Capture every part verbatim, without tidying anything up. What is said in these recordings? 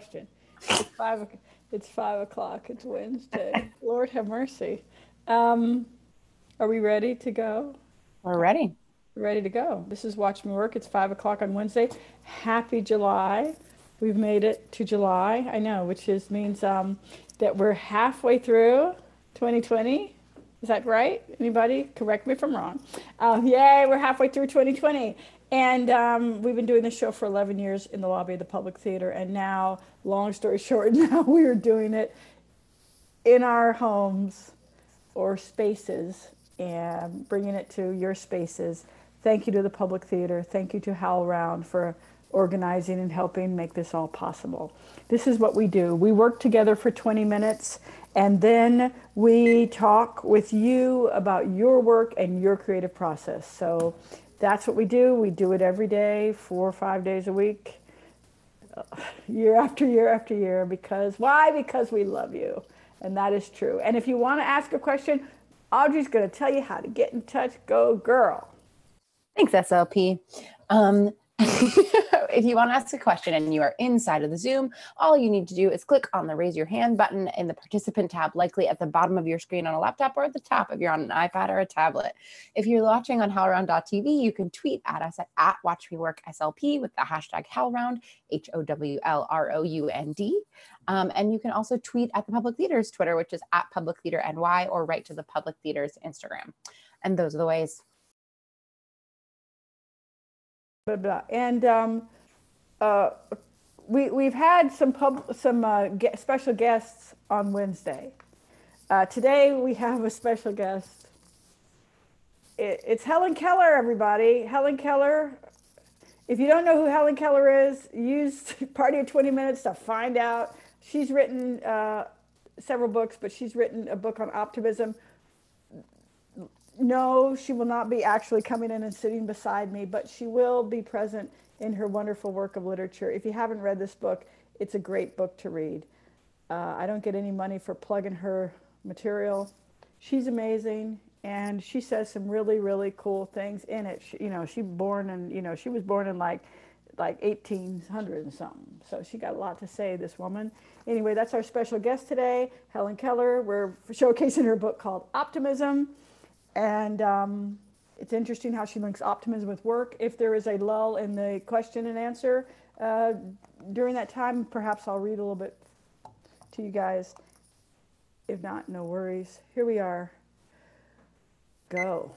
question. It's five, it's five o'clock, it's Wednesday. Lord have mercy. Um, are we ready to go? We're ready. Ready to go. This is Watch Me Work. It's five o'clock on Wednesday. Happy July. We've made it to July. I know, which is means um, that we're halfway through twenty twenty. Is that right? Anybody? Correct me if I'm wrong. Um, yay, we're halfway through twenty twenty. And um, we've been doing this show for eleven years in the lobby of the Public Theater. And now, long story short, now we're doing it in our homes or spaces and bringing it to your spaces. Thank you to the Public Theater. Thank you to HowlRound for organizing and helping make this all possible. This is what we do. We work together for twenty minutes, and then we talk with you about your work and your creative process. So that's what we do. We do it every day, four or five days a week, year after year after year. Because why? Because we love you. And that is true. And if you want to ask a question, Audrey's going to tell you how to get in touch. Go, girl. Thanks, S L P. Um, if you want to ask a question and you are inside of the Zoom, all you need to do is click on the raise your hand button in the participant tab, likely at the bottom of your screen on a laptop or at the top if you're on an iPad or a tablet. If you're watching on HowlRound dot T V, you can tweet at us at, at Watch Me Work S L P with the hashtag HowlRound, H O W L R O U N D. Um, and you can also tweet at the Public Theater's Twitter, which is at Public Theater N Y, or right to the Public Theater's Instagram. And those are the ways. Blah, blah. And um, uh, we, we've had some, pub, some uh, ge- special guests on Wednesday. Uh, today we have a special guest. It, it's Helen Keller, everybody. Helen Keller. If you don't know who Helen Keller is, use Party of twenty minutes to find out. She's written uh, several books, but she's written a book on optimism. No, she will not be actually coming in and sitting beside me, but she will be present in her wonderful work of literature. If you haven't read this book, it's a great book to read. Uh, I don't get any money for plugging her material. She's amazing, and she says some really, really cool things in it. She, you know, she born and you know she was born in like like eighteen hundred and something. So she got a lot to say, this woman. Anyway, that's our special guest today, Helen Keller. We're showcasing her book called Optimism. And um, it's interesting how she links optimism with work. If there is a lull in the question and answer uh, during that time, perhaps I'll read a little bit to you guys. If not, no worries. Here we are. Go.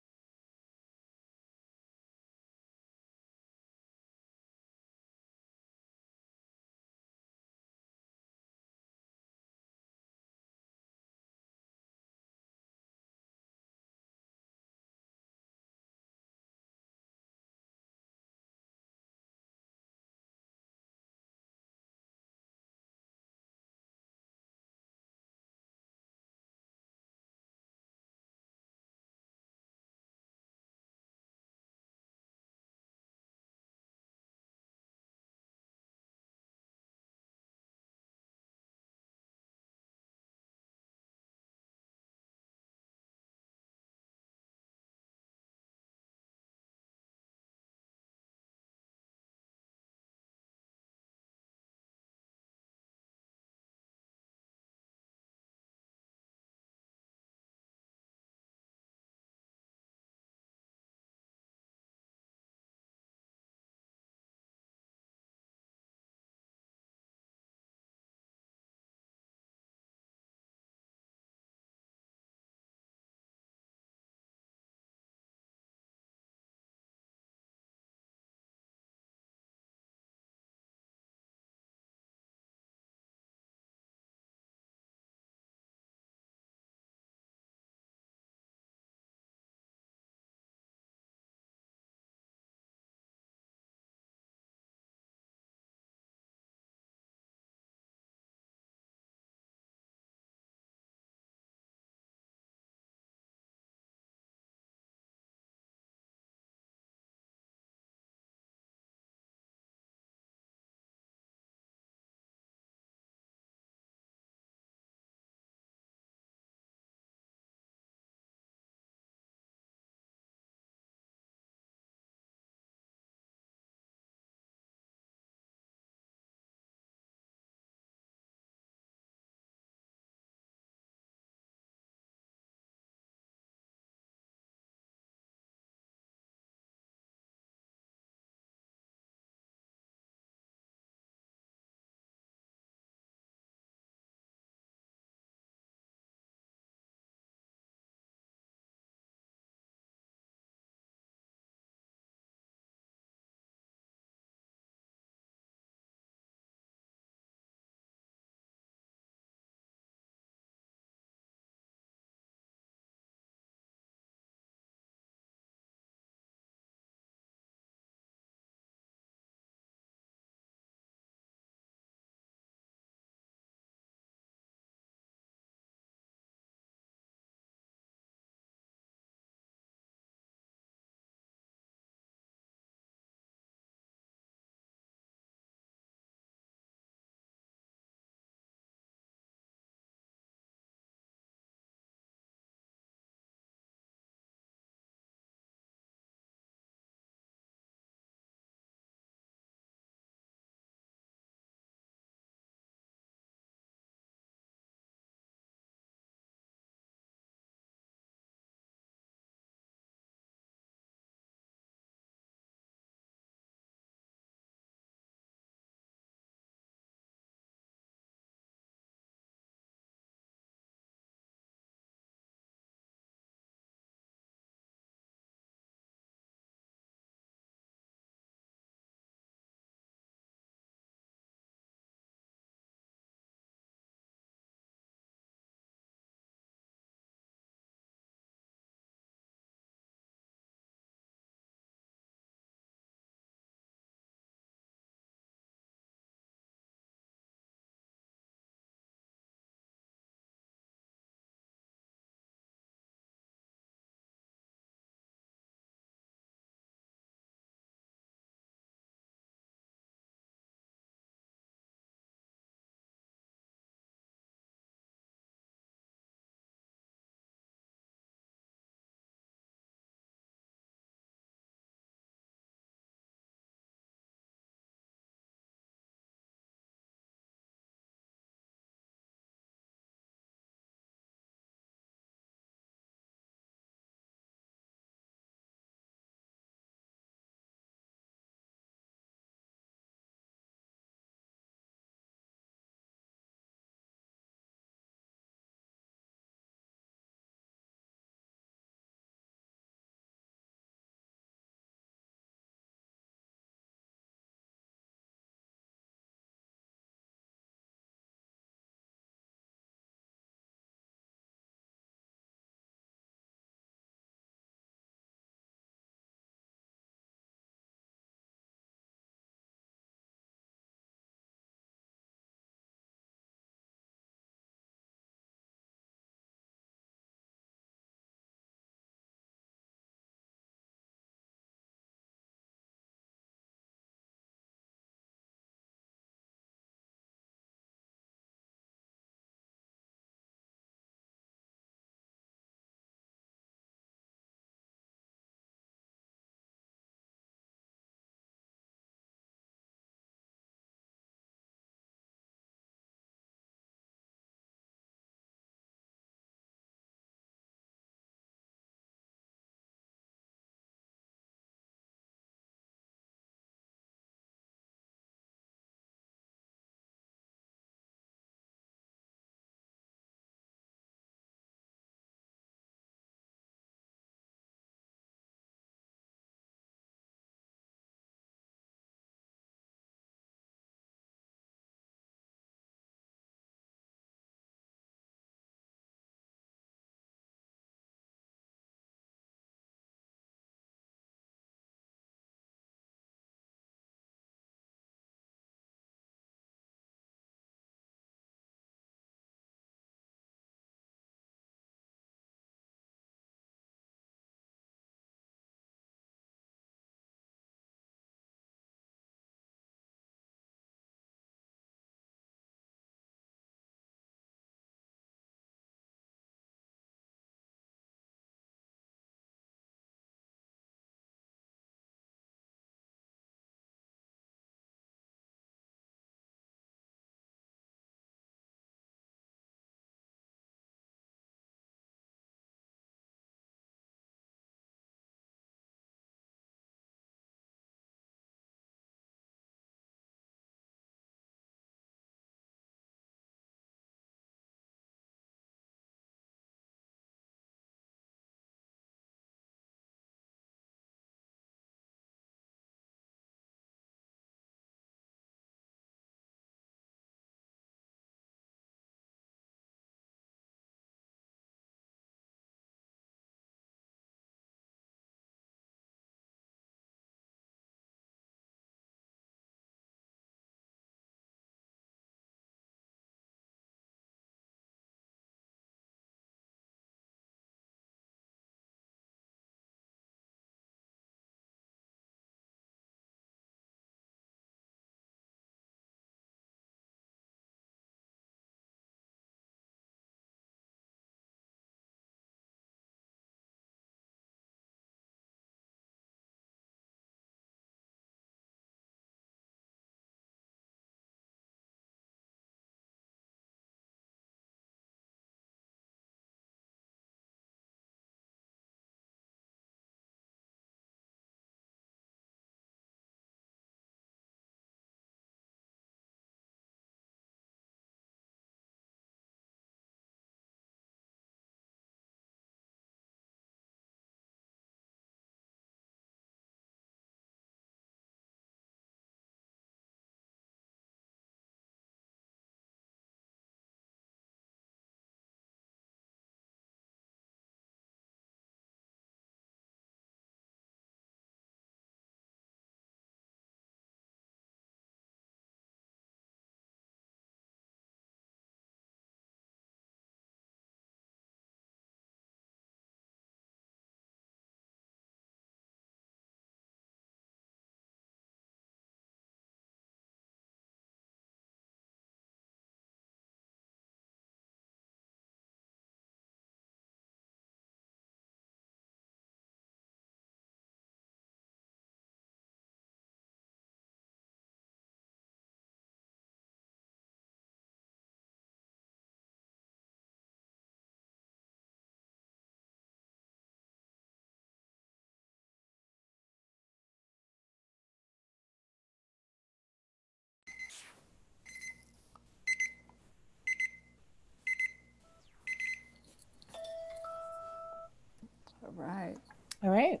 right. All right.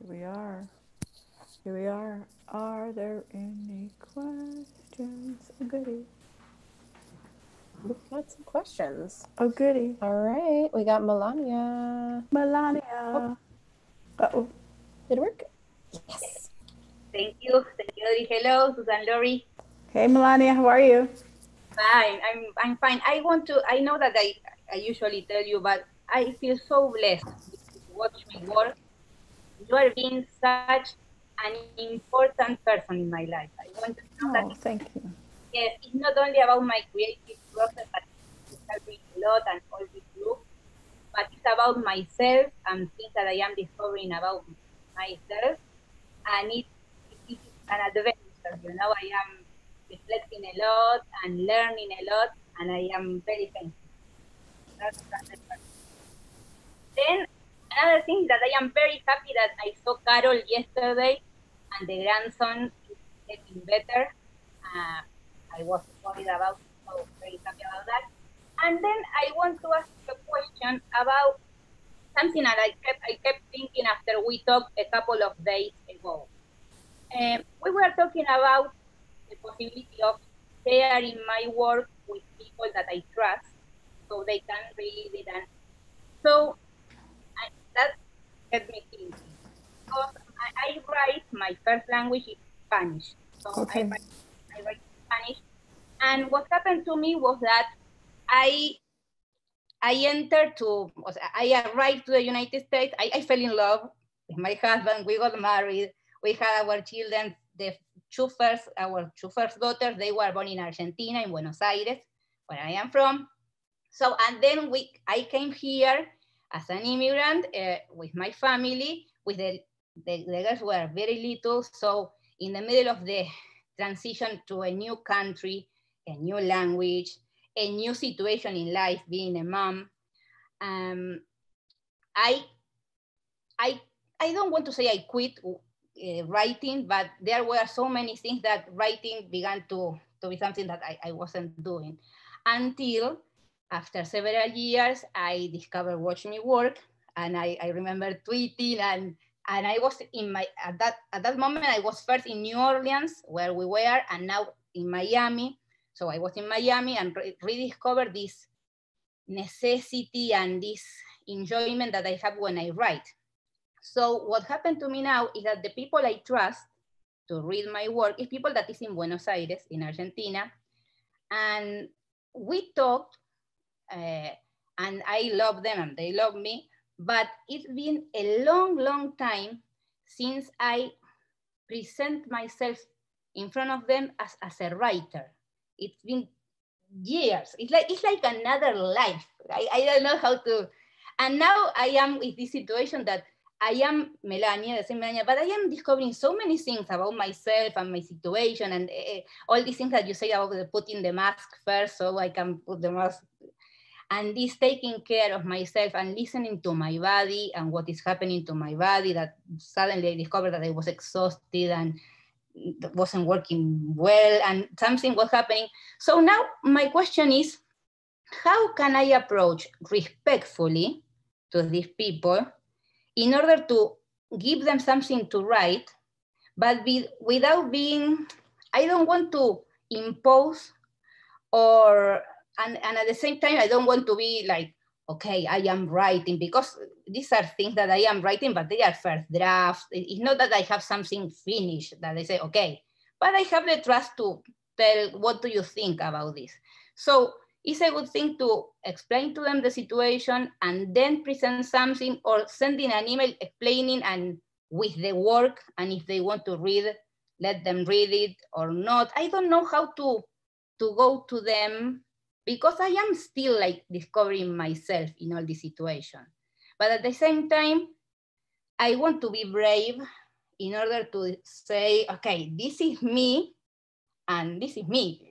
Here we are. Here we are. Are there any questions? Oh, goody. We've got some questions. Oh, goody. All right. We got Melania. Melania. Oh. Uh-oh. Did it work? Yes. Thank you. Thank you. Hello, Susan Lori. Hey, Melania. How are you? Fine. I'm, I'm fine. I want to, I know that I, I usually tell you, but I feel so blessed to watch my work. You are being such an important person in my life. I want to know oh, that. Thank you. Yes, it's not only about my creative process, but it's helping a lot and all this group, but it's about myself and things that I am discovering about myself. And it, it is an adventure, you know. I am reflecting a lot and learning a lot, and I am very thankful. That's then another thing that I am very happy that I saw Carol yesterday, and the grandson is getting better. Uh, I was worried about, so very happy about that. And then I want to ask a question about something that I kept, I kept thinking after we talked a couple of days ago. Um, we were talking about the possibility of sharing my work with people that I trust, so they can read it. And so I, that kept me thinking. Because I, I write, my first language is Spanish. So okay. I, write, I write Spanish. And what happened to me was that I I entered to, I arrived to the United States. I, I fell in love with my husband. We got married. We had our children. The two first, our two first daughters, they were born in Argentina, in Buenos Aires, where I am from. So, and then we, I came here as an immigrant uh, with my family. With the, the, the girls were very little. So in the middle of the transition to a new country, a new language, a new situation in life, being a mom, um, I, I, I don't want to say I quit uh, writing, but there were so many things that writing began to, to be something that I, I wasn't doing. Until after several years, I discovered Watch Me Work, and I, I remember tweeting, and, and I was in my, at that, at that moment, I was first in New Orleans, where we were, and now in Miami. So I was in Miami and re rediscovered this necessity and this enjoyment that I have when I write. So what happened to me now is that the people I trust to read my work is people that is in Buenos Aires, in Argentina. And we talked, uh, and I love them and they love me, but it's been a long, long time since I present myself in front of them as, as a writer. It's been years. It's like, it's like another life. I, I don't know how to, and now I am with this situation that I am Melania, the same Melania, but I am discovering so many things about myself and my situation and uh, all these things that you say about the putting the mask first so I can put the mask, and this taking care of myself and listening to my body and what is happening to my body, that suddenly I discovered that I was exhausted and that wasn't working well and something was happening. So now my question is, how can I approach respectfully to these people in order to give them something to write, but be, without being, I don't want to impose or, and, and at the same time, I don't want to be like, okay, I am writing, because these are things that I am writing, but they are first drafts. It's not that I have something finished that I say, okay, but I have the trust to tell, what do you think about this? So it's a good thing to explain to them the situation and then present something, or sending an email explaining and with the work, and if they want to read, let them read it or not. I don't know how to, to go to them, because I am still like discovering myself in all this situation. But at the same time, I want to be brave in order to say, okay, this is me, and this is me.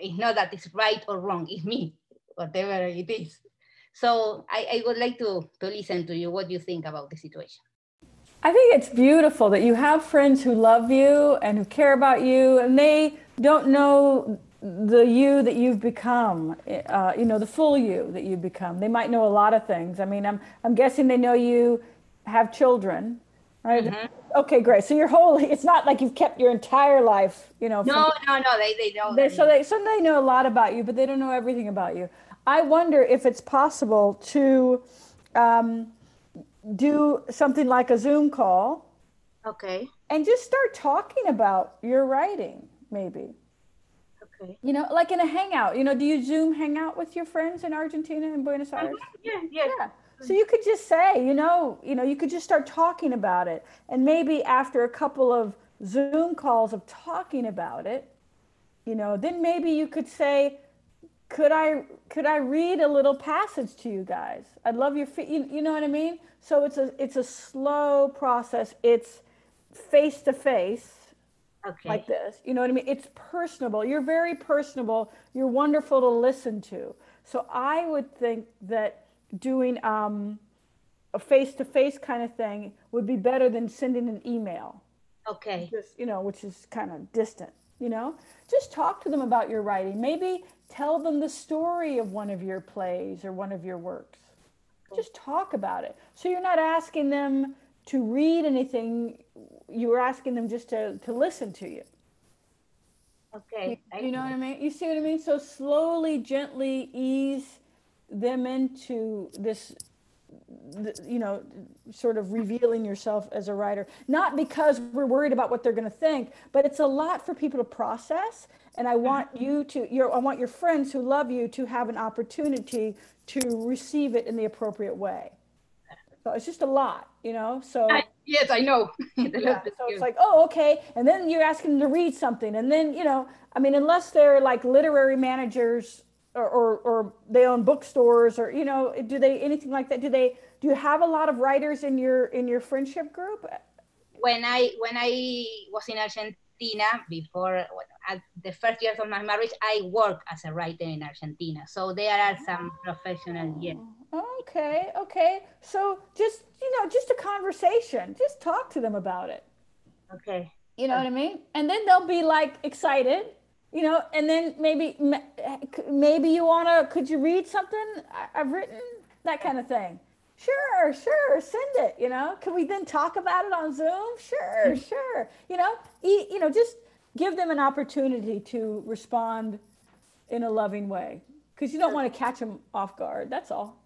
It's not that it's right or wrong, it's me, whatever it is. So I, I would like to, to listen to you, what you think about the situation. I think it's beautiful that you have friends who love you and who care about you, and they don't know the you that you've become, uh, you know, the full you that you've become. They might know a lot of things. I mean, I'm, I'm guessing they know you have children, right? Mm-hmm. Okay, great. So you're wholly, it's not like you've kept your entire life, you know. No, from, no, no, they, they don't. They, so they, so they know a lot about you, but they don't know everything about you. I wonder if it's possible to um, do something like a Zoom call. Okay. And just start talking about your writing, maybe. Okay. You know, like in a hangout, you know, do you Zoom hangout with your friends in Argentina and Buenos Aires? Yeah, yeah. Yeah. So you could just say, you know, you know, you could just start talking about it. And maybe after a couple of Zoom calls of talking about it, you know, then maybe you could say, could I, could I read a little passage to you guys? I'd love your, you, you know what I mean? So it's a, it's a slow process. It's face to face. Okay. Like this, you know what I mean? It's personable. You're very personable. You're wonderful to listen to. So I would think that doing um, a face-to-face kind of thing would be better than sending an email. Okay. Just, you know, which is kind of distant, you know? Just talk to them about your writing. Maybe tell them the story of one of your plays or one of your works. Okay. Just talk about it. So you're not asking them to read anything, you were asking them just to, to listen to you. Okay. You, you know what I mean? You see what I mean? So slowly, gently ease them into this, you know, sort of revealing yourself as a writer. Not because we're worried about what they're going to think, but it's a lot for people to process. And I want you to, your, I want your friends who love you to have an opportunity to receive it in the appropriate way. So it's just a lot, you know, so. I, yes, I know. Yeah, so it's like, oh, okay. And then you're asking them to read something. And then, you know, I mean, unless they're like literary managers or, or, or they own bookstores or, you know, do they, anything like that? Do they, do you have a lot of writers in your, in your friendship group? When I, when I was in Argentina before, at the first years of my marriage, I worked as a writer in Argentina. So there are some professional, yes. Okay, okay. So just, you know, just a conversation. Just talk to them about it. Okay. You know okay. what I mean? And then they'll be like excited, you know, and then maybe, maybe you want to, could you read something I've written? That kind of thing. Sure, sure, send it, you know. Can we then talk about it on Zoom? Sure, sure. You know, e you know, just give them an opportunity to respond in a loving way, because you don't want to catch them off guard. That's all.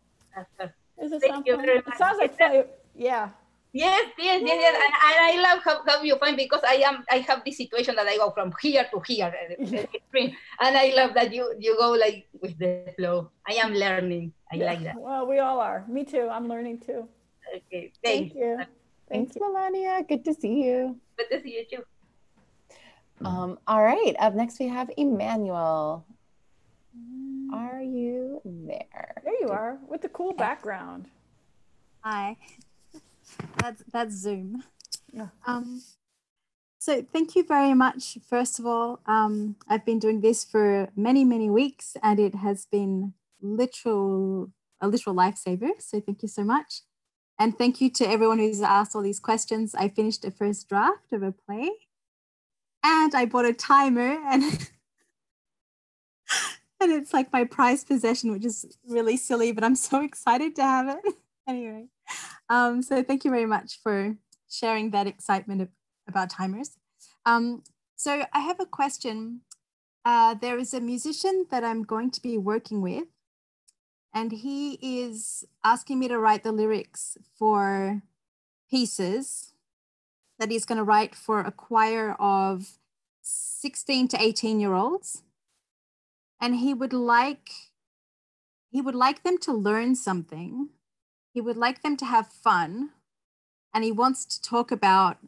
Is it Thank you very much. It sounds like play. Yeah. Yes, yes, yes, yes. And, and I love how, how you find, because I am I have this situation that I go from here to here, and I love that you you go like with the flow. I am learning. I yeah. like that. Well, we all are. Me too. I'm learning too. Okay. Thanks. Thank you. Thanks, Thank Melania. Good to see you. Good to see you too. Um. All right. Up next, we have Emmanuel. Are you there? There you are with the cool background. Hi. That's, that's Zoom. Yeah. Um, so thank you very much. First of all, um, I've been doing this for many, many weeks, and it has been literal, a literal lifesaver. So thank you so much. And thank you to everyone who's asked all these questions. I finished a first draft of a play, and I bought a timer, and and it's like my prized possession, which is really silly, but I'm so excited to have it. Anyway. Um, so thank you very much for sharing that excitement of, about timers. Um, so I have a question. Uh, there is a musician that I'm going to be working with, and he is asking me to write the lyrics for pieces that he's going to write for a choir of sixteen to eighteen year olds. And he would like, he would like them to learn something. He would like them to have fun, and he wants to talk about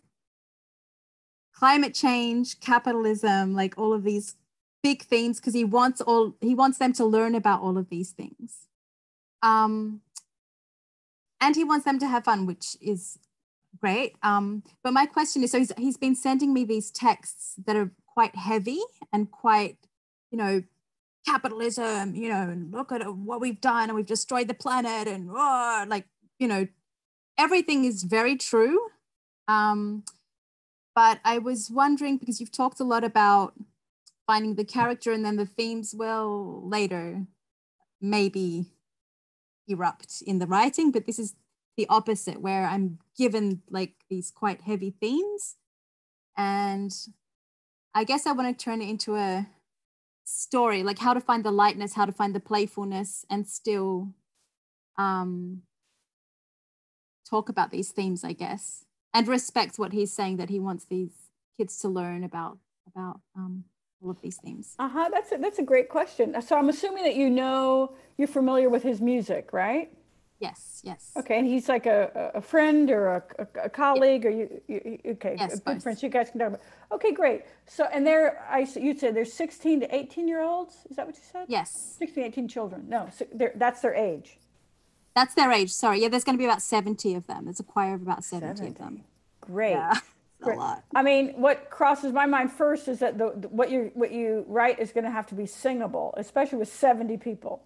climate change, capitalism, like all of these big things, because he wants all he wants them to learn about all of these things. Um, and he wants them to have fun, which is great. Um, but my question is, so he's, he's been sending me these texts that are quite heavy and quite, you know, capitalism, you know, and look at what we've done, and we've destroyed the planet, and oh, like, you know, everything is very true. Um, but I was wondering, because you've talked a lot about finding the character and then the themes will later maybe erupt in the writing, but this is the opposite, where I'm given like these quite heavy themes. And I guess I want to turn it into a story, like how to find the lightness, how to find the playfulness, and still um, talk about these themes, I guess, and respect what he's saying, that he wants these kids to learn about, about um, all of these themes. Uh-huh, that's a, that's a great question. So I'm assuming that you know, you're familiar with his music, right? Yes, yes. Okay, and he's like a, a friend or a, a, a colleague, yeah. or you, you okay, yes, good friends you guys can talk about. Okay, great. So, and there, I you said there's sixteen to eighteen year olds, is that what you said? Yes. sixteen, eighteen children, no, so that's their age. That's their age, sorry. Yeah, there's gonna be about seventy of them. There's a choir of about seventy, seventy. Of them. Great. Yeah. A lot. I mean, what crosses my mind first is that the, the what you what you write is going to have to be singable, especially with seventy people.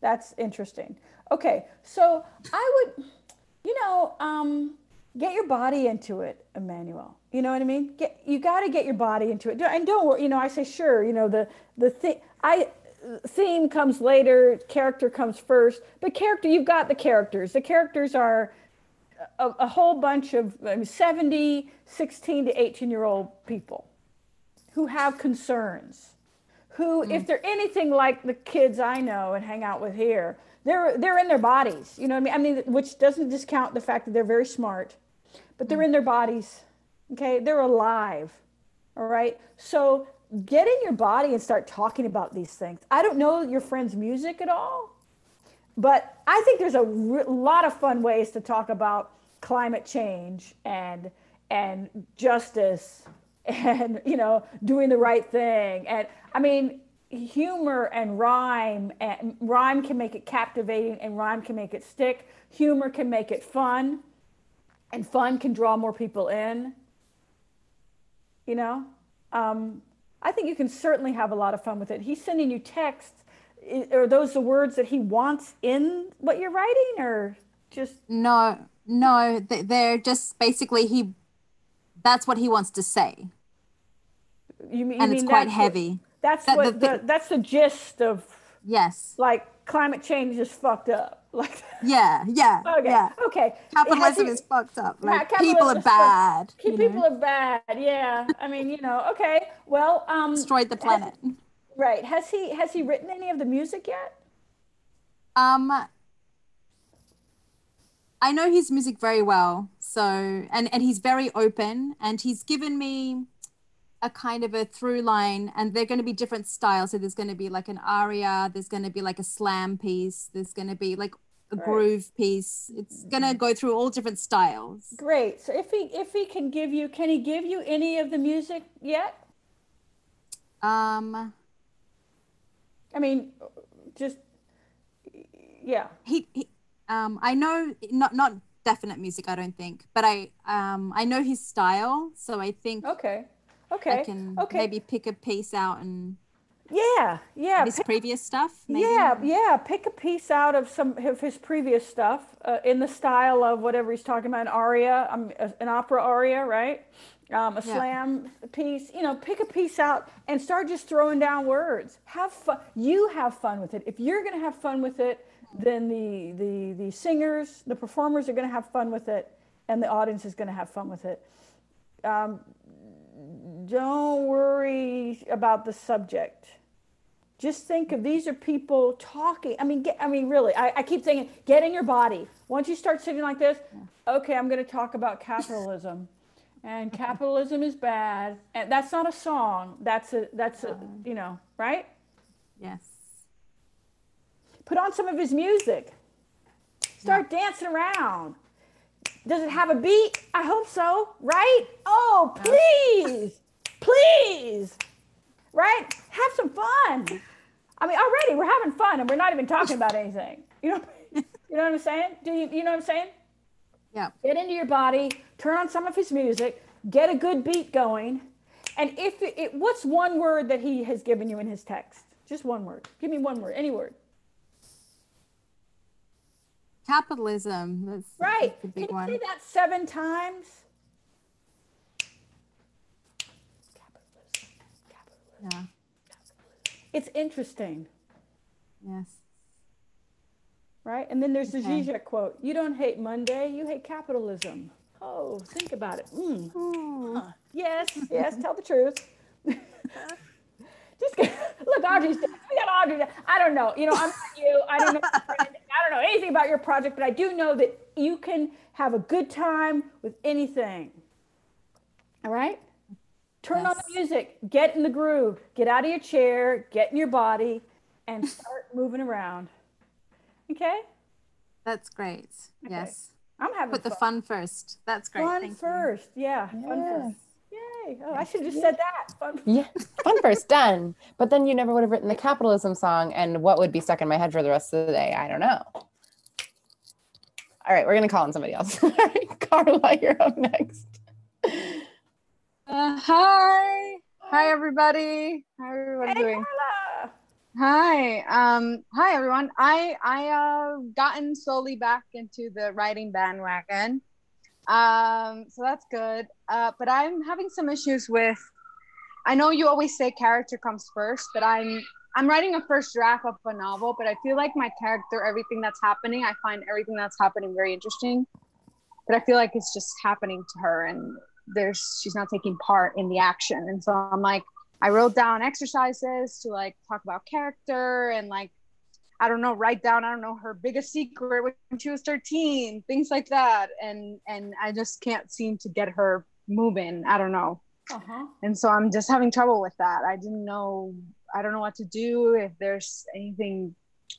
That's interesting. Okay, so I would, you know, um, get your body into it, Emmanuel. You know what I mean? Get you got to get your body into it, and don't worry. You know, I say sure. You know, the the thing I. Theme comes later, character comes first, but character, you've got the characters. The characters are a, a whole bunch of I mean, seventy, sixteen to eighteen year old people who have concerns, who, mm. if they're anything like the kids I know and hang out with here, they're, they're in their bodies, you know what I mean? I mean, which doesn't discount the fact that they're very smart, but they're mm. in their bodies, okay? They're alive, all right? So get in your body and start talking about these things. I don't know your friend's music at all, but I think there's a lot of fun ways to talk about climate change and and justice and, you know, doing the right thing. And I mean, humor and rhyme, and rhyme can make it captivating and rhyme can make it stick. Humor can make it fun, and fun can draw more people in, you know? Um, I think you can certainly have a lot of fun with it. He's sending you texts. Are those the words that he wants in what you're writing, or just? No, no, they're just basically he, that's what he wants to say. You mean, and you it's mean quite that's heavy. What, that's that, what, the, the, that's the gist of. Yes. Like climate change is fucked up. Like. Yeah, yeah, okay, yeah. Okay. Capitalism is fucked up. Like, yeah, people are bad. Fucked, people know? are bad, yeah. I mean, you know, okay, well. Um, Destroyed the planet. Has, right, has he has he written any of the music yet? Um, I know his music very well, so, and, and he's very open, and he's given me a kind of a through line, and they're going to be different styles. So there's going to be like an aria, there's going to be like a slam piece, there's going to be like a right. groove piece. It's going to go through all different styles. Great. So if he if he can give you, can he give you any of the music yet? Um, I mean, just yeah. He, he um, I know not not definite music, I don't think, but I um I know his style, so I think okay. Okay. I can okay. maybe pick a piece out and yeah, yeah. His pick, previous stuff. Maybe. Yeah, yeah. Pick a piece out of some of his previous stuff uh, in the style of whatever he's talking about—an aria, um, an opera aria, right? Um, a yeah. slam piece. You know, pick a piece out and start just throwing down words. Have fun. You have fun with it. If you're going to have fun with it, then the the the singers, the performers are going to have fun with it, and the audience is going to have fun with it. Um, Don't worry about the subject. Just think of these are people talking. I mean, get, I mean, really, I, I keep thinking, get in your body. Once you start sitting like this, okay, I'm going to talk about capitalism, and capitalism is bad. And that's not a song. That's a, that's a, you know, right? Yes. Put on some of his music. Start yeah. dancing around. Does it have a beat? I hope so, right? Oh, please, please, right? Have some fun. I mean, already we're having fun and we're not even talking about anything. You know, you know what I'm saying? Do you, you know what I'm saying? Yeah. Get into your body, turn on some of his music, get a good beat going. And if it, it what's one word that he has given you in his text? Just one word. Give me one word, any word. Capitalism. That's, right. That's a big Can you one. Say that seven times? Capitalism. Capitalism. Yeah. Capitalism. It's interesting. Yes. right? And then there's the okay. Zizek quote, you don't hate Monday, you hate capitalism. Oh, think about it. Mm. Huh. Yes, yes, tell the truth. Just look, Audrey's, we got Audrey. I don't know, you know, I'm not you, I don't know, I don't know anything about your project, but I do know that you can have a good time with anything, all right? Turn yes. on the music, get in the groove, get out of your chair, get in your body, and start moving around, okay? That's great, okay. Yes. I'm having Put fun. the fun first, that's great, fun thank first. you. Yeah, yes. Fun first. Yay. Oh, I should have just said that. Fun. Yeah. Fun first, done. But then you never would have written the capitalism song, and what would be stuck in my head for the rest of the day? I don't know. All right, we're going to call on somebody else. All right, Carla, you're up next. Uh, hi. Hi, everybody. How are everyone hey, doing? Carla. Hi. Um, hi, everyone. I, I uh, gotten slowly back into the writing bandwagon. Um, so that's good. Uh, but I'm having some issues with, I know you always say character comes first, but I'm, I'm writing a first draft of a novel, but I feel like my character, everything that's happening, I find everything that's happening very interesting, but I feel like it's just happening to her and there's, she's not taking part in the action. And so I'm like, I wrote down exercises to like talk about character and like, I don't know, write down, I don't know, her biggest secret when she was thirteen, things like that. And and I just can't seem to get her moving. I don't know. Uh-huh. And so I'm just having trouble with that. I didn't know, I don't know what to do, if there's anything.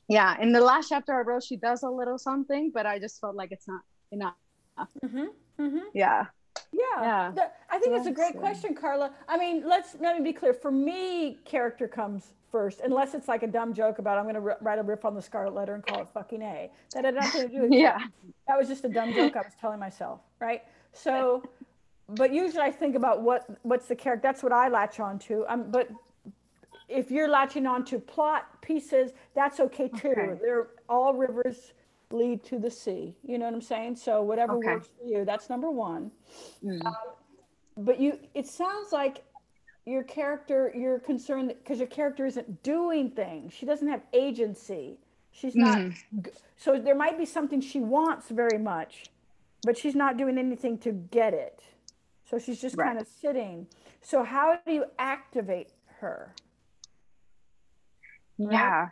Yeah, in the last chapter I wrote, she does a little something, but I just felt like it's not enough. Mm-hmm. Mm-hmm. Yeah. Yeah. yeah. I think it's a great question, Carla. I mean, let's let me be clear. For me, character comes first, unless it's like a dumb joke about I'm going to write a riff on the Scarlet Letter and call it fucking A. That had nothing to do with yeah. That was just a dumb joke I was telling myself, right? So, but usually I think about what what's the character. That's what I latch on to. Um, but if you're latching on to plot pieces, that's okay too. Okay. They're all rivers lead to the sea, you know what I'm saying? So whatever okay. works for you, that's number one. Mm. Um, but you, it sounds like your character, you're concerned because your character isn't doing things. She doesn't have agency. She's not, mm. so there might be something she wants very much, but she's not doing anything to get it. So she's just right. kind of sitting. So how do you activate her? Right? Yeah,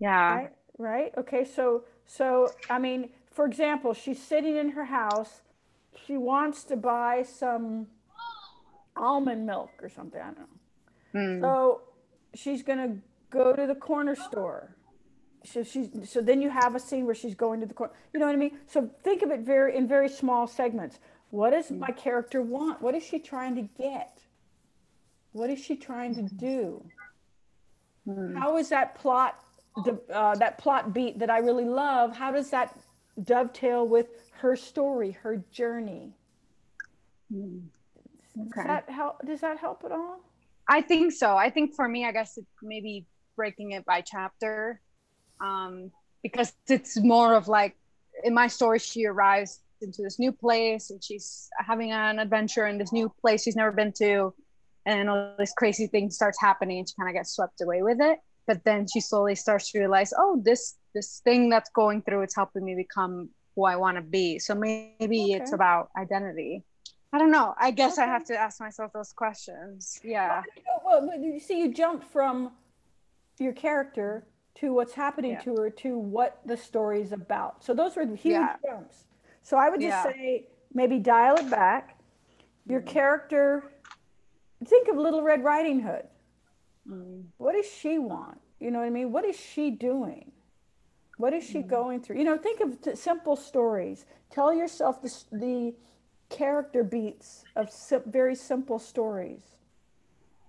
yeah. Right? right, okay, so So, I mean, for example, she's sitting in her house. She wants to buy some almond milk or something. I don't know. Mm. So she's going to go to the corner store. So she's, so then you have a scene where she's going to the corner. You know what I mean? So think of it very in very small segments. What does my character want? What is she trying to get? What is she trying to do? Mm. How is that plot? The, uh, that plot beat that I really love, how does that dovetail with her story, her journey? Mm. Okay. Does that help? Does that help at all? I think so. I think for me, I guess it maybe breaking it by chapter, um, because it's more of like in my story, she arrives into this new place and she's having an adventure in this new place she's never been to, and all this crazy thing starts happening and she kind of gets swept away with it. But then she slowly starts to realize, oh, this this thing that's going through, it's helping me become who I want to be. So maybe okay. it's about identity. I don't know. I guess okay. I have to ask myself those questions. Yeah. Well, well, you see, you jump from your character to what's happening yeah. to her to what the story is about. So those were huge yeah. jumps. So I would just yeah. say maybe dial it back. Your mm. character, think of Little Red Riding Hood. What does she want? You know what I mean? What is she doing? What is she going through? You know, think of t- simple stories. Tell yourself the, the character beats of sim- very simple stories.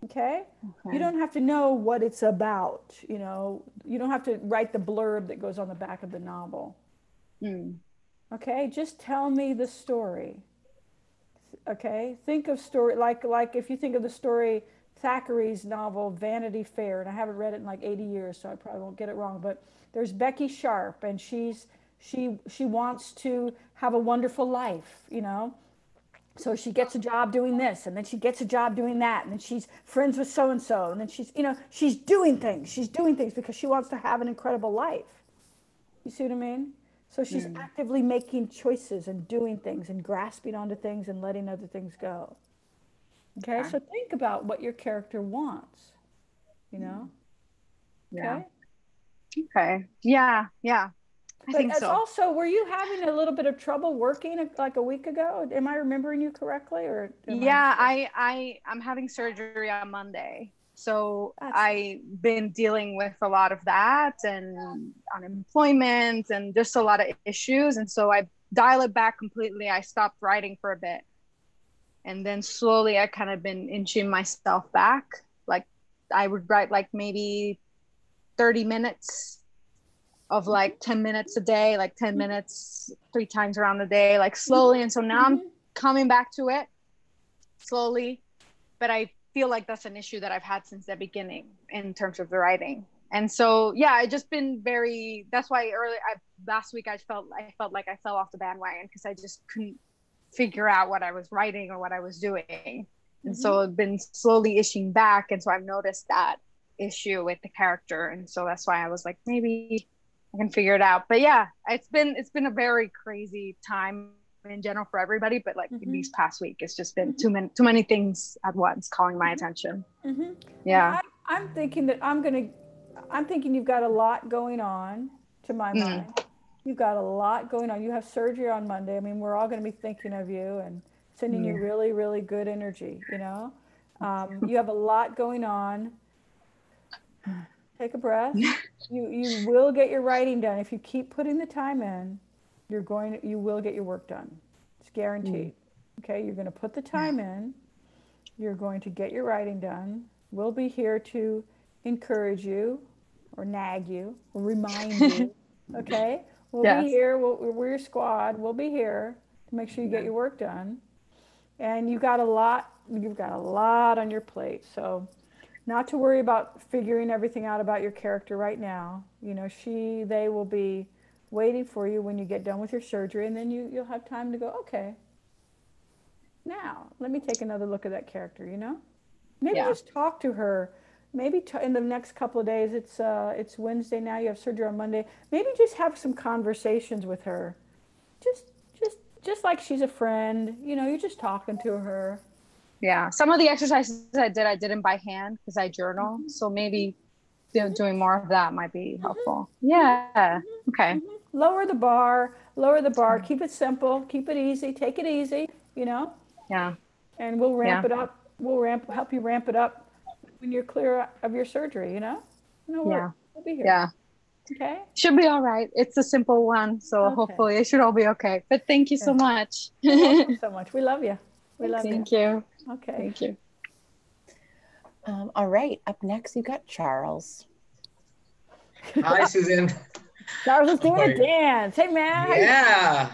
Okay? Okay? You don't have to know what it's about. You know, you don't have to write the blurb that goes on the back of the novel. Mm. Okay? Just tell me the story. Okay? Think of story, like like if you think of the story, Thackeray's novel Vanity Fair, and I haven't read it in like eighty years, so I probably won't get it wrong, but there's Becky Sharp, and she's she she wants to have a wonderful life, you know, so she gets a job doing this, and then she gets a job doing that, and then she's friends with so and so, and then she's, you know, she's doing things she's doing things because she wants to have an incredible life. You see what I mean? So she's mm. actively making choices and doing things and grasping onto things and letting other things go. Okay, okay. So think about what your character wants, you know? Yeah. Okay. Okay. Yeah. Yeah. I but think so. Also, were you having a little bit of trouble working like a week ago? Am I remembering you correctly? Or yeah, I, I, I'm having surgery on Monday. So That's I've been dealing with a lot of that and unemployment and just a lot of issues. And so I dial it back completely. I stopped writing for a bit. And then slowly I kind of been inching myself back. Like I would write like maybe thirty minutes of like ten minutes a day, like ten minutes, three times around the day, like slowly. And so now I'm coming back to it slowly, but I feel like that's an issue that I've had since the beginning in terms of the writing. And so, yeah, I just been very, that's why early I, last week I felt, I felt like I fell off the bandwagon because I just couldn't figure out what I was writing or what I was doing. And mm-hmm. so I've been slowly ishing back. And so I've noticed that issue with the character. And so that's why I was like, maybe I can figure it out. But yeah, it's been it's been a very crazy time in general for everybody. But like mm-hmm. these past week, it's just been too many too many things at once calling my attention. Mm-hmm. Yeah, I, I'm thinking that I'm gonna. I'm thinking you've got a lot going on. To my mm. mind, you've got a lot going on. You have surgery on Monday. I mean, we're all going to be thinking of you and sending yeah. you really, really good energy. You know, um, you have a lot going on. Take a breath. You you will get your writing done. If you keep putting the time in, you're going to, you will get your work done. It's guaranteed. Mm. Okay, you're going to put the time in. You're going to get your writing done. We'll be here to encourage you or nag you or remind you. Okay? We'll yes. be here. We'll, we're your squad. We'll be here to make sure you get your work done. And you got a lot you've got a lot on your plate. So not to worry about figuring everything out about your character right now. You know, she, they will be waiting for you when you get done with your surgery, and then you, you'll have time to go, okay, now let me take another look at that character, you know? Maybe yeah. just talk to her. Maybe t- in the next couple of days, it's uh, it's Wednesday now, you have surgery on Monday. Maybe just have some conversations with her. Just, just, just like she's a friend, you know, you're just talking to her. Yeah, some of the exercises I did, I did them by hand because I journal. Mm-hmm. So maybe you know, doing more of that might be helpful. Mm-hmm. Yeah, mm-hmm. okay. Mm-hmm. Lower the bar, lower the bar. Keep it simple, keep it easy, take it easy, you know? Yeah. And we'll ramp yeah. it up. We'll ramp, help you ramp it up when you're clear of your surgery, you know? No worries. Yeah. We'll be here. Yeah. Okay. Should be all right. It's a simple one. So okay. hopefully it should all be okay. But thank you yeah. so much. Thank you so much. We love you. We love Thank you. you. Okay. Thank you. Um, all right. Up next, you got Charles. Hi, Susan. Charles is doing a dance. Hey, man. Yeah.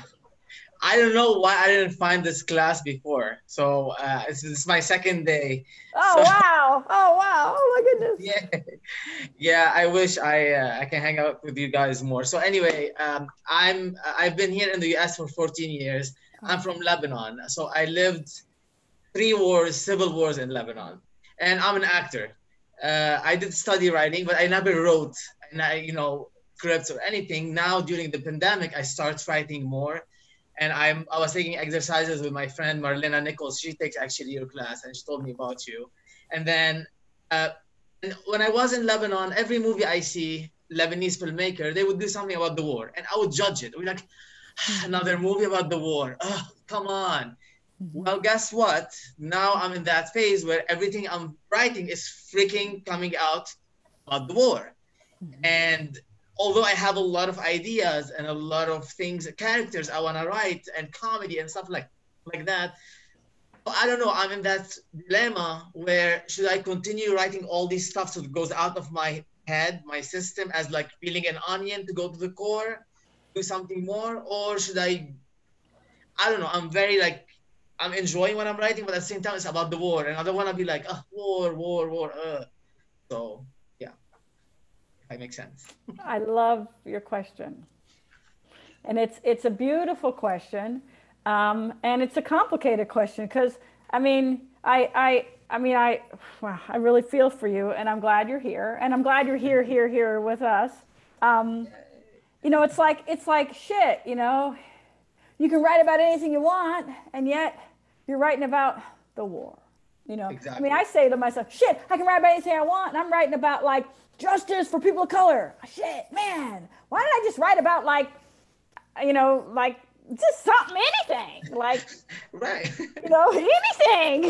I don't know why I didn't find this class before. So uh, this is my second day. Oh, so, wow. Oh, wow. Oh, my goodness. Yeah. Yeah. I wish I uh, I can hang out with you guys more. So anyway, um, I'm I've been here in the U S for fourteen years. I'm from Lebanon, so I lived three wars, civil wars in Lebanon, and I'm an actor. Uh, I did study writing, but I never wrote, and I, you know, scripts or anything. Now during the pandemic, I started writing more, and I'm I was taking exercises with my friend Marlena Nichols. She takes actually your class, and she told me about you. And then uh, when I was in Lebanon, every movie I see Lebanese filmmaker, they would do something about the war, and I would judge it. We're like, another movie about the war. Oh, come on. Well, guess what? Now I'm in that phase where everything I'm writing is freaking coming out about the war. And although I have a lot of ideas and a lot of things, characters I want to write and comedy and stuff like, like that, I don't know. I'm in that dilemma where should I continue writing all these stuff so it goes out of my head, my system, as like peeling an onion to go to the core? Do something more, or should I? I don't know. I'm very like, I'm enjoying what I'm writing, but at the same time, it's about the war, and I don't want to be like, oh, war, war, war. Uh. So yeah, if that makes sense. I love your question, and it's it's a beautiful question, um, and it's a complicated question because I mean, I I I mean, I wow, I really feel for you, and I'm glad you're here, and I'm glad you're here, here, here with us. Um, you know, it's like, it's like shit, you know, you can write about anything you want, and yet you're writing about the war, you know. Exactly. I mean, I say to myself, shit, I can write about anything I want, and I'm writing about like justice for people of color. Shit, man, why did I just write about like, you know, like just something, anything, like, right, you know, anything,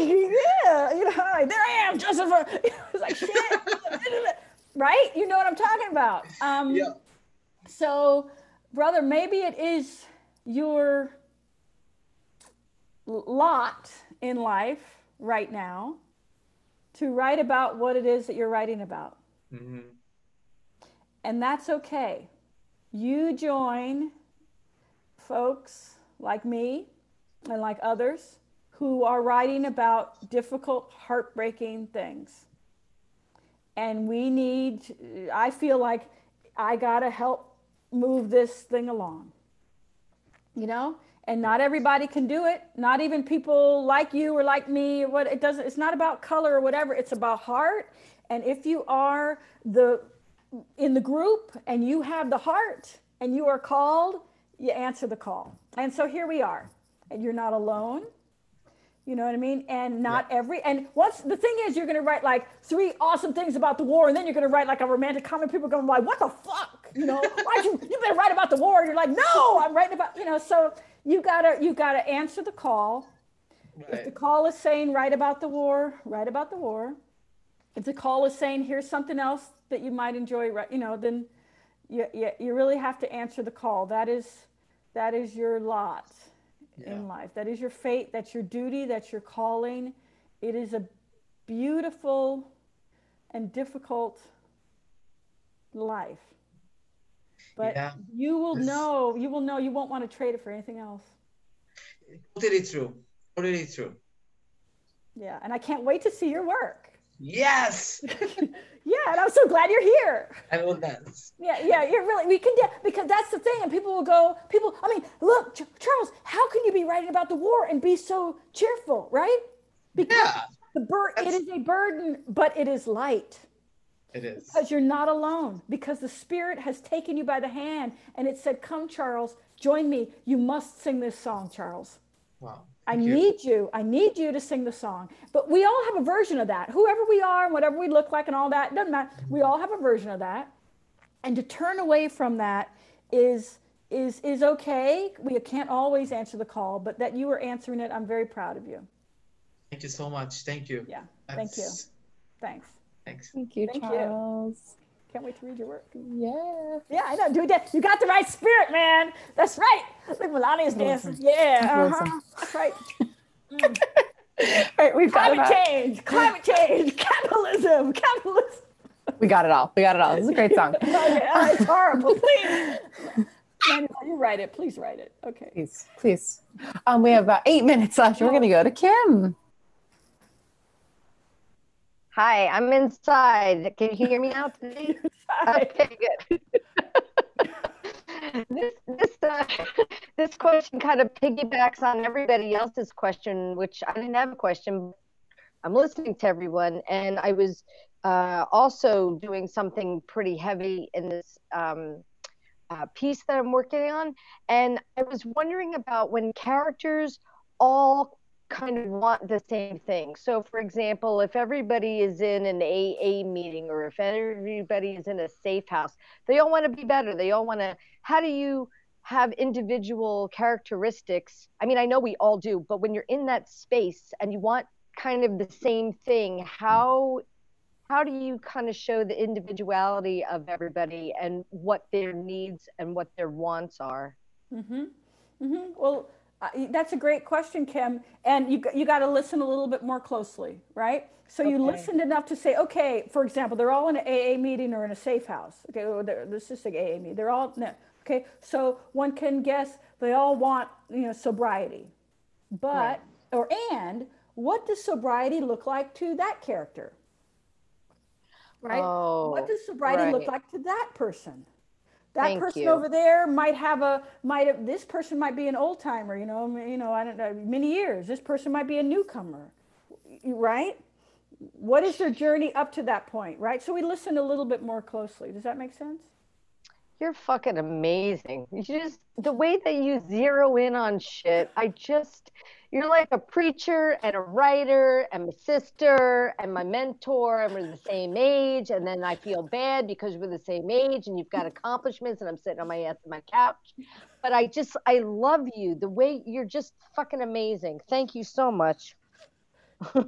yeah, you know, like, there I am, justice for, you know, it's like shit, right? You know what I'm talking about. Um, yeah. So, brother, maybe it is your lot in life right now to write about what it is that you're writing about. Mm-hmm. And that's okay. You join folks like me and like others who are writing about difficult, heartbreaking things. And we need, I feel like I gotta help move this thing along, you know? And not everybody can do it. Not even people like you or like me. Or what it doesn't, it's not about color or whatever. It's about heart. And if you are the in the group and you have the heart and you are called, you answer the call. And so here we are. And you're not alone. You know what I mean? And not yeah. every, and what's the thing is, you're going to write like three awesome things about the war. And then you're going to write like a romantic comedy. People are going to be like, what the fuck? You know, why you, you better write about the war. And you're like, no, I'm writing about, you know, so you gotta, you gotta answer the call. Right. If the call is saying, write about the war, write about the war. If the call is saying, here's something else that you might enjoy, you know, then you, you, you really have to answer the call. That is, that is your lot. Yeah. In life, that is your fate, that's your duty, that's your calling. It is a beautiful and difficult life, but yeah. you will it's... know you will know you won't want to trade it for anything else. Totally true totally true Yeah, and I can't wait to see your work. Yes. Yeah, and I'm so glad you're here. I will dance. Yeah, yeah, you're really, we can, because that's the thing, and people will go, people, I mean, look, Charles, how can you be writing about the war and be so cheerful, right? Because yeah, the bur- it is a burden, but it is light. It is. Because you're not alone, because the Spirit has taken you by the hand, and it said, come, Charles, join me. You must sing this song, Charles. Wow. I need you. I need you to sing the song. But we all have a version of that. Whoever we are and whatever we look like and all that, it doesn't matter. We all have a version of that. And to turn away from that is is is okay. We can't always answer the call, but that you are answering it, I'm very proud of you. Thank you so much. Thank you. Yeah. That's... Thank you. Thanks. Thanks. Thank you, Thank Charles. You. Can't wait to read your work. Yeah. Yeah, I know. Do that. You got the right spirit, man. That's right. Look, Melania's dancing. Yeah. Uh-huh. That's right. Mm. Right, we've got climate change, climate change, capitalism, capitalism. We got it all. We got it all. This is a great song. Okay. Oh, it's horrible. Please. You write it. Please write it. Okay. Please. Please. Um, we have about eight minutes left. We're going to go to Kim. Hi, I'm inside. Can you hear me now, please? Okay, good. This this, uh, this question kind of piggybacks on everybody else's question, which I didn't have a question. I'm listening to everyone, and I was uh, also doing something pretty heavy in this um, uh, piece that I'm working on, and I was wondering about when characters all kind of want the same thing. So for example, if everybody is in an A A meeting or if everybody is in a safe house, they all want to be better. They all want to, how do you have individual characteristics? I mean, I know we all do, but when you're in that space and you want kind of the same thing, how how do you kind of show the individuality of everybody and what their needs and what their wants are? Mm-hmm. Mm-hmm. Well, Uh, that's a great question, Kim. And you you got to listen a little bit more closely, right? So okay. You listened enough to say, okay, for example, they're all in an A A meeting or in a safe house. Okay, well, this is an A A meeting. They're all, no. Okay, so one can guess they all want, you know, sobriety. But, right. or and, what does sobriety look like to that character? Right? Oh, what does sobriety right. look like to that person? That Thank person you. Over there might have a, might have, this person might be an old timer, you know, you know, I don't know, many years. This person might be a newcomer, right? What is their journey up to that point, right? So we listen a little bit more closely. Does that make sense? You're fucking amazing. You just, the way that you zero in on shit, I just, you're like a preacher and a writer and my sister and my mentor, and we're the same age. And then I feel bad because we're the same age and you've got accomplishments and I'm sitting on my ass on my couch. But I just, I love you. The way you're just fucking amazing. Thank you so much. Well,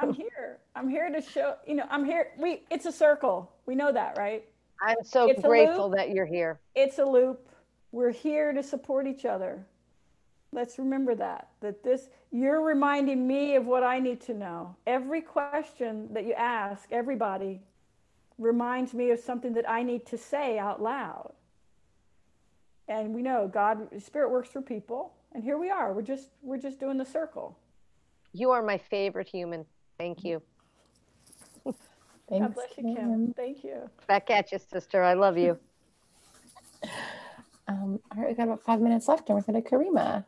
I'm here. I'm here to show, you know, I'm here. We, it's a circle. We know that, right? I'm so it's grateful that you're here. It's a loop. We're here to support each other. Let's remember that, that this, you're reminding me of what I need to know. Every question that you ask, everybody reminds me of something that I need to say out loud. And we know God, Spirit works through people. And here we are. We're just, we're just doing the circle. You are my favorite human. Thank you. Thanks, God bless you, Kim. Kim. Thank you. Back at you, sister. I love you. um, all right, we've got about five minutes left, and we're going to Karima.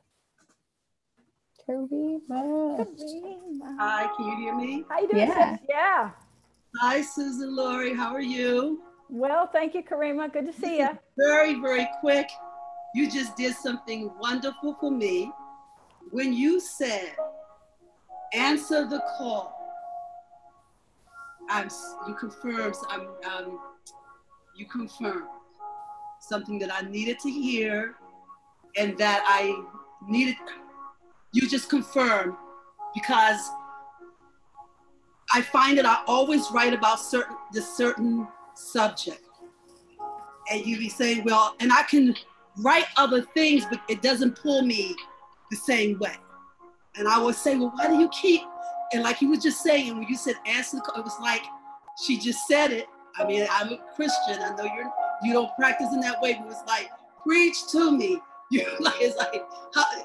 Karima. Karima. Hi, can you hear me? How you doing, yeah. Sis? Yeah. Hi, Susan, Laurie. How are you? Well, thank you, Karima. Good to see you. Very, very quick. You just did something wonderful for me when you said, answer the call. I'm, you confirmed, I'm, um, you confirmed something that I needed to hear and that I needed, you just confirmed, because I find that I always write about certain, this certain subject, and you be saying, well, and I can write other things, but it doesn't pull me the same way. And I would say, well, why do you keep? And like you were just saying, when you said answer the call, it was like she just said it. I mean, I'm a Christian. I know you're you don't practice in that way, but it's like, preach to me. You like it's like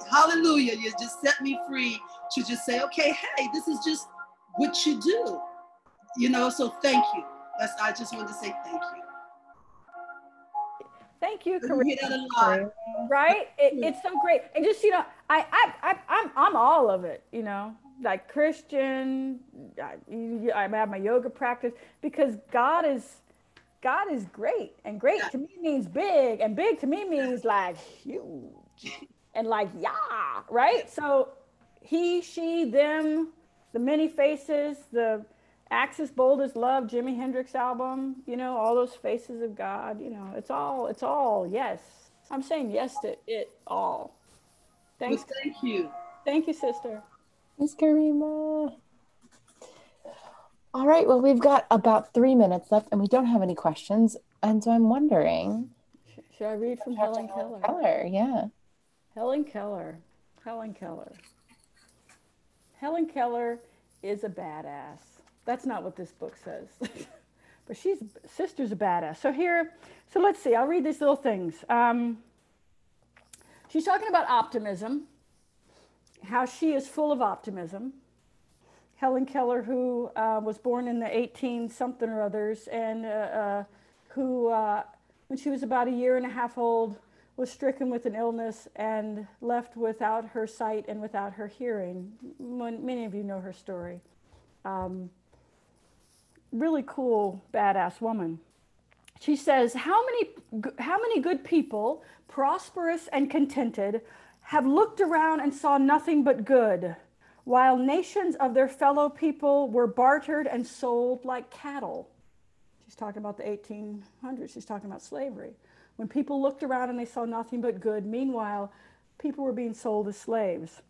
hallelujah. You just set me free to just say, okay, hey, this is just what you do. You know, so thank you. That's I just wanted to say thank you. Thank you, Karima. Right? It, it's so great. And just, you know, I, I, I, I'm, I'm all of it, you know, like Christian, I, I have my yoga practice, because God is, God is great. And great to me means big, and big to me means like huge and like, yeah, right? So he, she, them, the many faces, the Axis Bold as Love, Jimi Hendrix album, you know, all those faces of God, you know, it's all, it's all, yes. I'm saying yes to it all. Thanks. Well, thank you. Thank you, sister. Thanks, Karima. All right, well, we've got about three minutes left and we don't have any questions. And so I'm wondering. Should I read from Helen Keller? Keller? Yeah. Helen Keller, Helen Keller. Helen Keller is a badass. That's not what this book says, but she's sister's a badass. So here, so let's see, I'll read these little things. Um, she's talking about optimism, how she is full of optimism. Helen Keller, who uh, was born in the eighteen something or others, and uh, uh, who, uh, when she was about a year and a half old, was stricken with an illness and left without her sight and without her hearing. Many of you know her story. Um, Really cool, badass woman. She says, how many, how many good people, prosperous and contented, have looked around and saw nothing but good, while nations of their fellow people were bartered and sold like cattle. She's talking about the eighteen hundreds. She's talking about slavery. When people looked around and they saw nothing but good, meanwhile, people were being sold as slaves.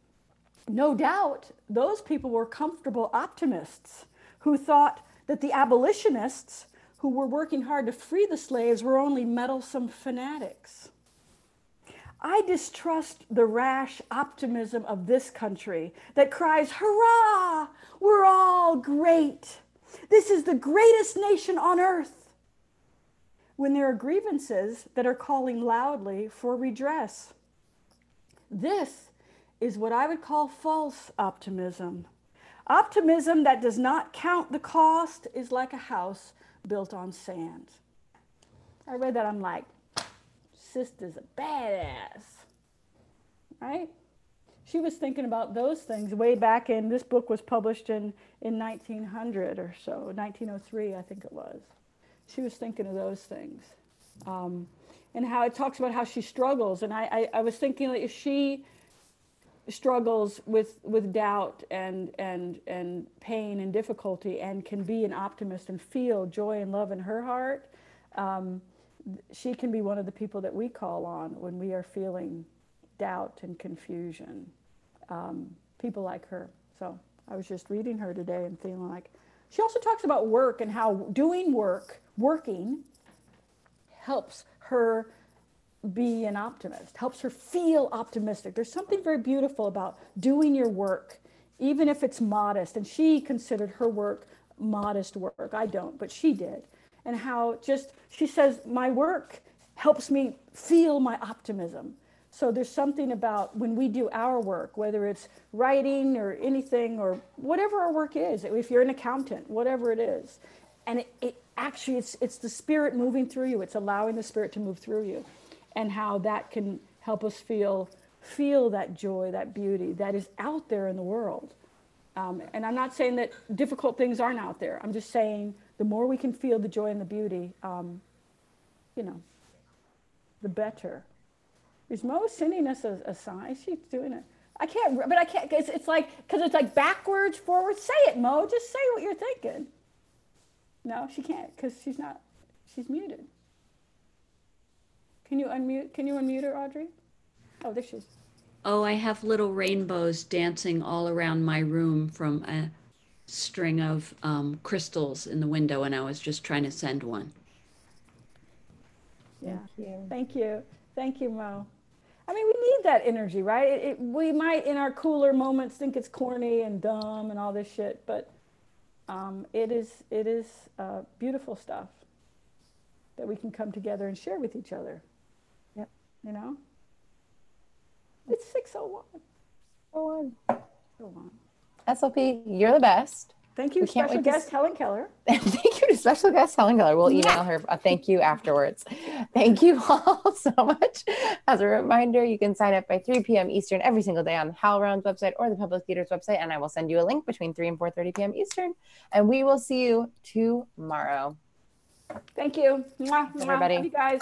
No doubt, those people were comfortable optimists who thought that the abolitionists who were working hard to free the slaves were only meddlesome fanatics. I distrust the rash optimism of this country that cries, hurrah, we're all great. This is the greatest nation on earth. When there are grievances that are calling loudly for redress. This is what I would call false optimism. Optimism that does not count the cost is like a house built on sand. I read that, I'm like, sister's a badass, right? She was thinking about those things way back in, this book was published in, in nineteen hundred or so, nineteen oh three, I think it was. She was thinking of those things. Um, and how it talks about how she struggles. And I, I, I was thinking that if she struggles with, with doubt and, and, and pain and difficulty and can be an optimist and feel joy and love in her heart, um, she can be one of the people that we call on when we are feeling doubt and confusion, um, people like her. So I was just reading her today and feeling like, she also talks about work and how doing work, working, helps her be an optimist, helps her feel optimistic. There's something very beautiful about doing your work, even if it's modest. And she considered her work modest work. I don't, but she did. And how just, she says, my work helps me feel my optimism. So there's something about when we do our work, whether it's writing or anything or whatever our work is, if you're an accountant, whatever it is. And it, it actually, it's, it's the spirit moving through you. It's allowing the spirit to move through you, and how that can help us feel, feel that joy, that beauty that is out there in the world. Um, and I'm not saying that difficult things aren't out there. I'm just saying the more we can feel the joy and the beauty, um, you know, the better. Is Mo sending us a, a sign? She's doing it. I can't, but I can't, it's, it's like, because it's like backwards, forwards. Say it, Mo. Just say what you're thinking. No, she can't, because she's not, she's muted. Can you unmute, can you unmute her, Audrey? Oh, there she is. Oh, I have little rainbows dancing all around my room from a string of um, crystals in the window, and I was just trying to send one. Yeah, thank you. Thank you, Thank you Mo. I mean, we need that energy, right? It, it, we might, in our cooler moments, think it's corny and dumb and all this shit, but um, it is, it is uh, beautiful stuff that we can come together and share with each other. Yep. You know? It's six oh one. six oh one. S L P, you're the best. Thank you, we special guest to... Helen Keller. Thank you to special guest Helen Keller. We'll email her a thank you afterwards. Thank you all so much. As a reminder, you can sign up by three p m Eastern every single day on the HowlRound website or the Public Theater's website, and I will send you a link between three and four thirty p m Eastern, and we will see you tomorrow. Thank you. Mwah, mwah. Everybody. Love you guys.